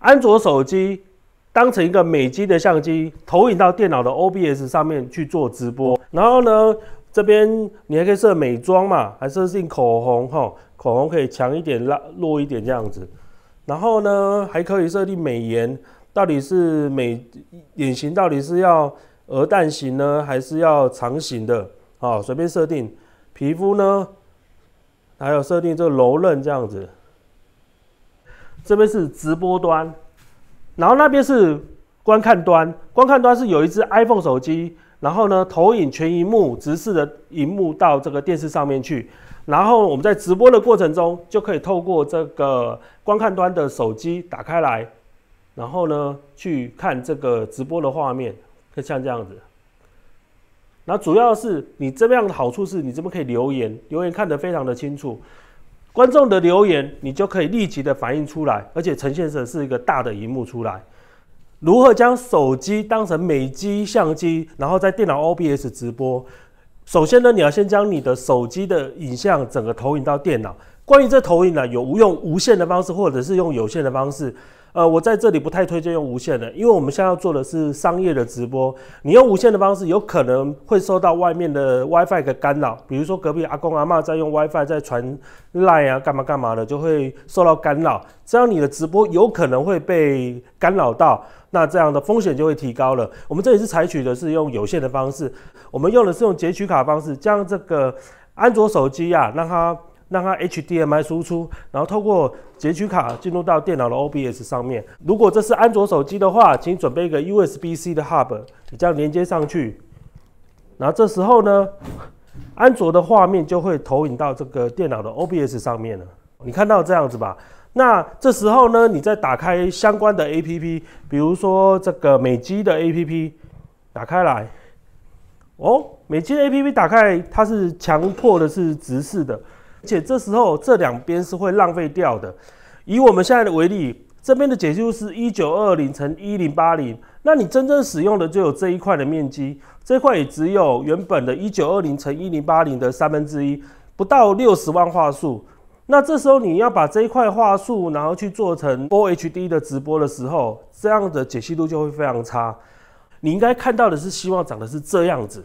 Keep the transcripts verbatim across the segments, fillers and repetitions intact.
安卓手机当成一个美机的相机，投影到电脑的 O B S 上面去做直播。然后呢，这边你还可以设美妆嘛，还设定口红哈，口红可以强一点、弱一点这样子。然后呢，还可以设定美颜，到底是美眼型到底是要鹅蛋型呢，还是要长型的？啊，随便设定。皮肤呢，还有设定这个柔韧这样子。 这边是直播端，然后那边是观看端。观看端是有一只 iPhone 手机，然后呢投影全屏幕直视的屏幕到这个电视上面去。然后我们在直播的过程中，就可以透过这个观看端的手机打开来，然后呢去看这个直播的画面，可以像这样子。然后主要是你这样的好处是你这边可以留言，留言看得非常的清楚。 观众的留言，你就可以立即的反映出来，而且呈现的是一个大的荧幕出来。如何将手机当成美机相机，然后在电脑 O B S 直播？首先呢，你要先将你的手机的影像整个投影到电脑。关于这投影呢、啊，有用无线的方式，或者是用有线的方式。呃，我在这里不太推荐用无线的，因为我们现在要做的是商业的直播。你用无线的方式，有可能会受到外面的 WiFi 的干扰，比如说隔壁阿公阿嬤在用 WiFi 在传 Line 啊，干嘛干嘛的，就会受到干扰。这样你的直播有可能会被干扰到，那这样的风险就会提高了。我们这里是采取的是用有线的方式，我们用的是用截取卡方式，将这个安卓手机啊，让它。 让它 H D M I 输出，然后透过截取卡进入到电脑的 O B S 上面。如果这是安卓手机的话，请准备一个 U S B C 的 Hub， 你这样连接上去。然后这时候呢，安卓的画面就会投影到这个电脑的 O B S 上面了。你看到这样子吧？那这时候呢，你再打开相关的 A P P， 比如说这个美机的 A P P， 打开来。哦，美机的 A P P 打开，它是强迫的是直视的。 而且这时候这两边是会浪费掉的。以我们现在的为例，这边的解析度是一九二零乘一零八零，那你真正使用的就有这一块的面积，这块也只有原本的一九二零乘一零八零的三分之一，不到六十万画素。那这时候你要把这一块画素，然后去做成 Full H D 的直播的时候，这样的解析度就会非常差。你应该看到的是，希望长得是这样子。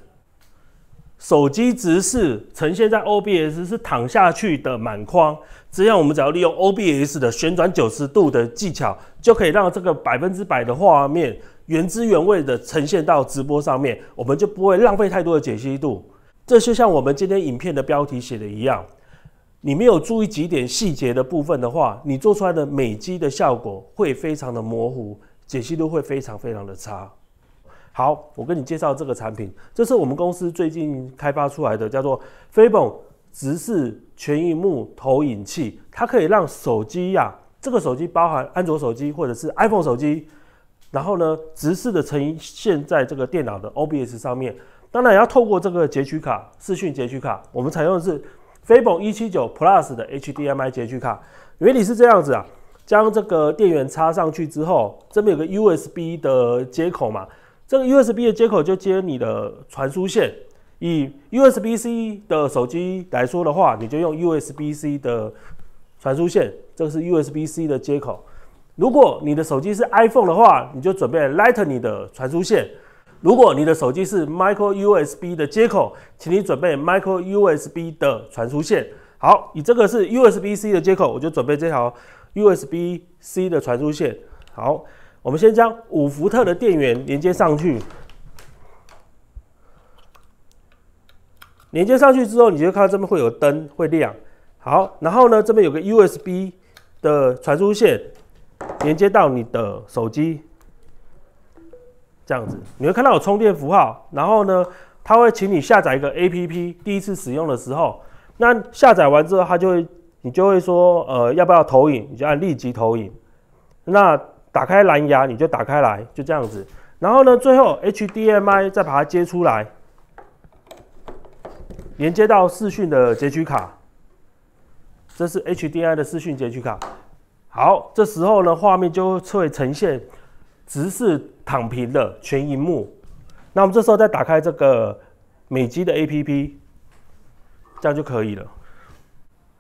手机直视呈现在 O B S 是躺下去的满框，这样我们只要利用 O B S 的旋转九十度的技巧，就可以让这个百分之百的画面原汁原味的呈现到直播上面，我们就不会浪费太多的解析度。这就像我们今天影片的标题写的一样，你没有注意几点细节的部分的话，你做出来的美肌的效果会非常的模糊，解析度会非常非常的差。 好，我跟你介绍这个产品，这是我们公司最近开发出来的，叫做 Febon 直视全屏幕投影器，它可以让手机呀、啊，这个手机包含安卓手机或者是 iPhone 手机，然后呢，直视的呈现在这个电脑的 O B S 上面。当然也要透过这个截取卡，视讯截取卡，我们采用的是 Febon 一七九 Plus 的 H D M I 截取卡，原理是这样子啊，将这个电源插上去之后，这边有个 U S B 的接口嘛。 这个 U S B 的接口就接你的传输线。以 U S B C 的手机来说的话，你就用 U S B C 的传输线，这个是 U S B C 的接口。如果你的手机是 iPhone 的话，你就准备 Lightning 的传输线；如果你的手机是 Micro U S B 的接口，请你准备 Micro U S B 的传输线。好，以这个是 U S B C 的接口，我就准备这条 U S B C 的传输线。好。 我们先将五伏特的电源连接上去，连接上去之后，你就看到这边会有灯会亮。好，然后呢，这边有个 U S B 的传输线连接到你的手机，这样子你会看到有充电符号。然后呢，它会请你下载一个 A P P， 第一次使用的时候，那下载完之后，它就会你就会说，呃，要不要投影？你就按立即投影。那 打开蓝牙，你就打开来，就这样子。然后呢，最后 H D M I 再把它接出来，连接到视讯的截取卡。这是 H D M I 的视讯截取卡。好，这时候呢，画面就会呈现直视躺平的全萤幕。那我们这时候再打开这个美机的 A P P， 这样就可以了。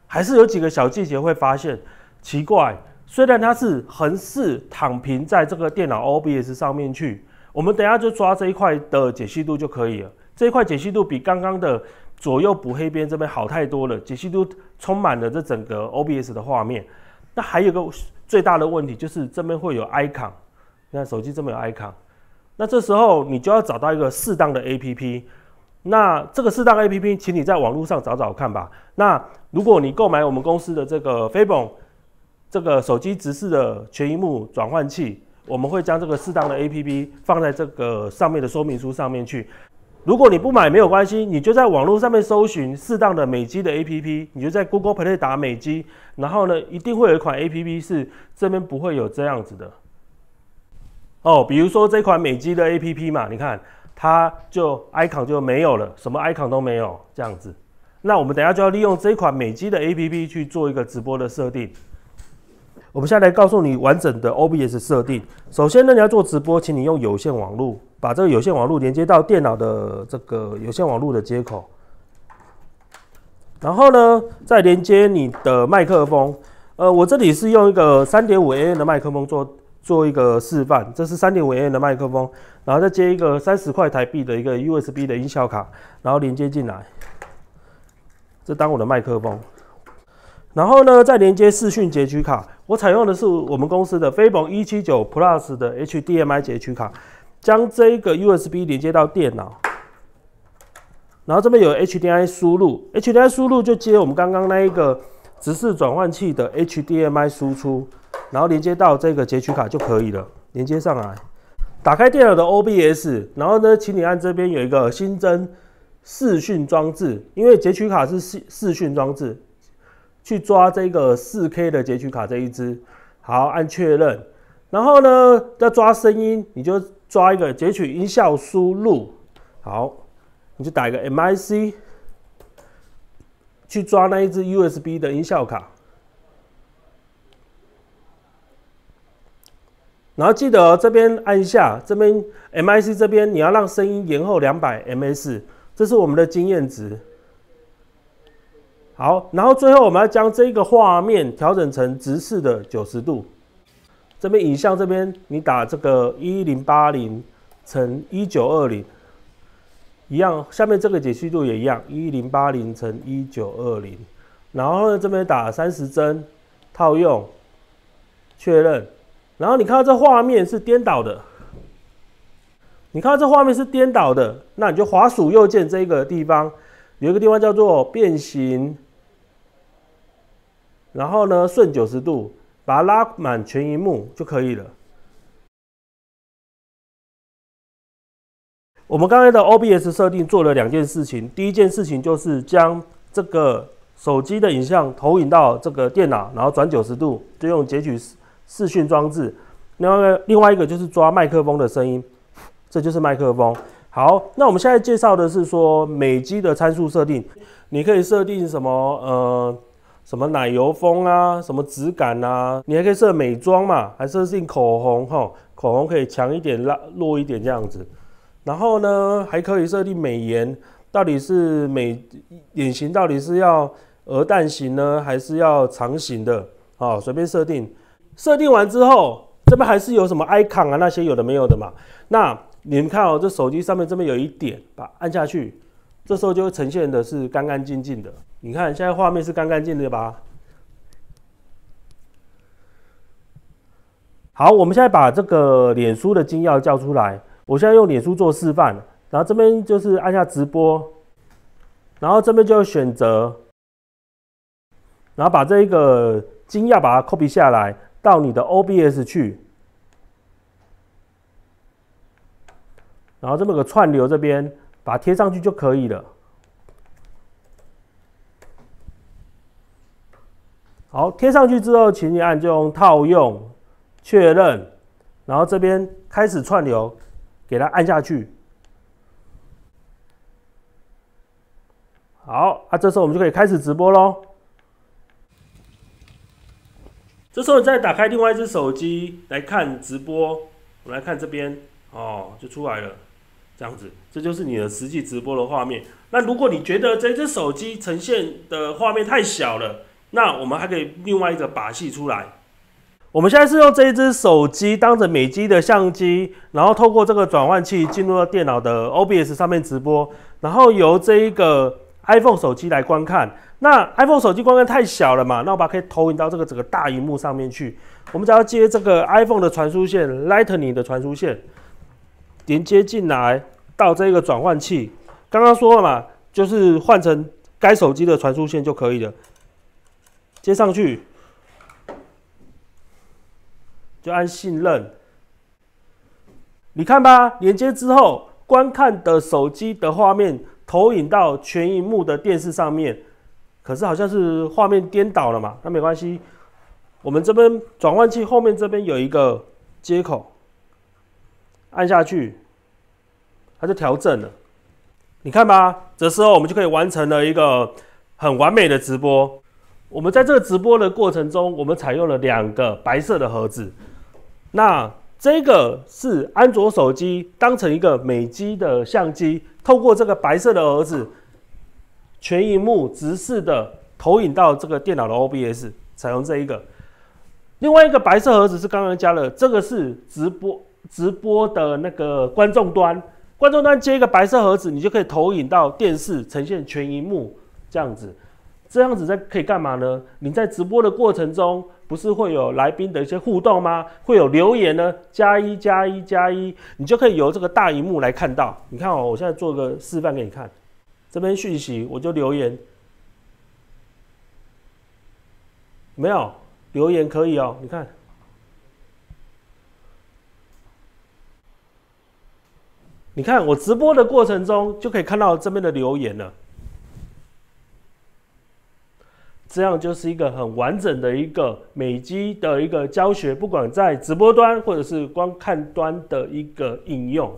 还是有几个小细节会发现奇怪。虽然它是横式躺平在这个电脑 O B S 上面去，我们等一下就抓这一块的解析度就可以了。这一块解析度比刚刚的左右补黑边这边好太多了，解析度充满了这整个 O B S 的画面。那还有一个最大的问题就是这边会有 icon， 你看手机这边有 icon， 那这时候你就要找到一个适当的 A P P。 那这个适当 A P P， 请你在网络上找找看吧。那如果你购买我们公司的这个 Febon 这个手机直式的全萤幕转换器，我们会将这个适当的 A P P 放在这个上面的说明书上面去。如果你不买没有关系，你就在网络上面搜寻适当的美机的 A P P， 你就在 Google Play 打美机，然后呢，一定会有一款 A P P 是这边不会有这样子的。哦，比如说这款美机的 A P P 嘛，你看。 它就 icon 就没有了，什么 icon 都没有这样子。那我们等一下就要利用这款美机的 A P P 去做一个直播的设定。我们现在来告诉你完整的 O B S 设定。首先呢，你要做直播，请你用有线网路，把这个有线网路连接到电脑的这个有线网路的接口。然后呢，再连接你的麦克风。呃，我这里是用一个 三点五 A N 的麦克风做。 做一个示范，这是 三点五 A N 的麦克风，然后再接一个三十块台币的一个 U S B 的音效卡，然后连接进来，这当我的麦克风。然后呢，再连接视讯截取卡，我采用的是我们公司的 Febon 一七九 Plus 的 H D M I 截取卡，将这个 U S B 连接到电脑，然后这边有 H D M I 输入 ，H D M I 输入就接我们刚刚那一个直式转换器的 H D M I 输出。 然后连接到这个截取卡就可以了，连接上来，打开电脑的 O B S， 然后呢，请你按这边有一个新增视讯装置，因为截取卡是视视讯装置，去抓这个 四K 的截取卡这一支，好，按确认，然后呢，要抓声音，你就抓一个截取音效输入，好，你就打一个 M I C， 去抓那一支 U S B 的音效卡。 然后记得、哦、这边按下，这边 M I C 这边你要让声音延后两百 M S， 这是我们的经验值。好，然后最后我们要将这个画面调整成直视的九十度。这边影像这边你打这个一零八零乘一九二零，一样，下面这个解析度也一样，一零八零乘一九二零。然后呢这边打三十帧，套用，确认。 然后你看到这画面是颠倒的，你看到这画面是颠倒的，那你就滑鼠右键这个地方有一个地方叫做变形，然后呢顺九十度把它拉满全萤幕就可以了。我们刚才的 O B S 设定做了两件事情，第一件事情就是将这个手机的影像投影到这个电脑，然后转九十度，就用截取。 视讯装置，另外另外一个就是抓麦克风的声音，这就是麦克风。好，那我们现在介绍的是说美机的参数设定，你可以设定什么呃什么奶油风啊，什么质感啊，你还可以设美妆嘛，还设定口红吼，口红可以强一点，弱一点这样子。然后呢，还可以设定美颜，到底是美眼型到底是要鹅蛋型呢，还是要长型的啊？随便设定。 设定完之后，这边还是有什么 icon 啊那些有的没有的嘛。那你们看哦，这手机上面这边有一点，把它按下去，这时候就会呈现的是干干净净的。你看现在画面是干干净净的吧？好，我们现在把这个脸书的精要叫出来。我现在用脸书做示范，然后这边就是按下直播，然后这边就选择，然后把这一个精要把它 copy 下来。 到你的 O B S 去，然后这么个串流这边把它贴上去就可以了。好，贴上去之后，请你按就用套用确认，然后这边开始串流，给它按下去。好，啊，这时候我们就可以开始直播咯。 这时候你再打开另外一只手机来看直播，我们来看这边哦，就出来了，这样子，这就是你的实际直播的画面。那如果你觉得这只手机呈现的画面太小了，那我们还可以另外一个把戏出来。我们现在是用这一只手机当着美机的相机，然后透过这个转换器进入到电脑的 O B S 上面直播，然后由这一个 iPhone 手机来观看。那 iPhone 手机观看太小了嘛，那我把它可以投影到这个整个大荧幕上面去。我们只要接这个 iPhone 的传输线 ，Lightning 的传输线连接进来到这个转换器。刚刚说了嘛，就是换成该手机的传输线就可以了，接上去。 就按信任，你看吧，连接之后，观看的手机的画面投影到全荧幕的电视上面，可是好像是画面颠倒了嘛，那没关系，我们这边转换器后面这边有一个接口，按下去，它就调整了。你看吧，这时候我们就可以完成了一个很完美的直播。我们在这个直播的过程中，我们采用了两个白色的盒子。 那这个是安卓手机当成一个美机的相机，透过这个白色的盒子，全屏幕直视的投影到这个电脑的 O B S， 采用这一个。另外一个白色盒子是刚刚加了，这个是直播直播的那个观众端，观众端接一个白色盒子，你就可以投影到电视，呈现全屏幕这样子。这样子在可以干嘛呢？你在直播的过程中。 不是会有来宾的一些互动吗？会有留言呢，加一加一加一，你就可以由这个大荧幕来看到。你看哦，我现在做个示范给你看，这边讯息我就留言，没有留言可以哦，你看，你看我直播的过程中就可以看到这边的留言了。 这样就是一个很完整的一个美机的一个教学，不管在直播端或者是观看端的一个应用。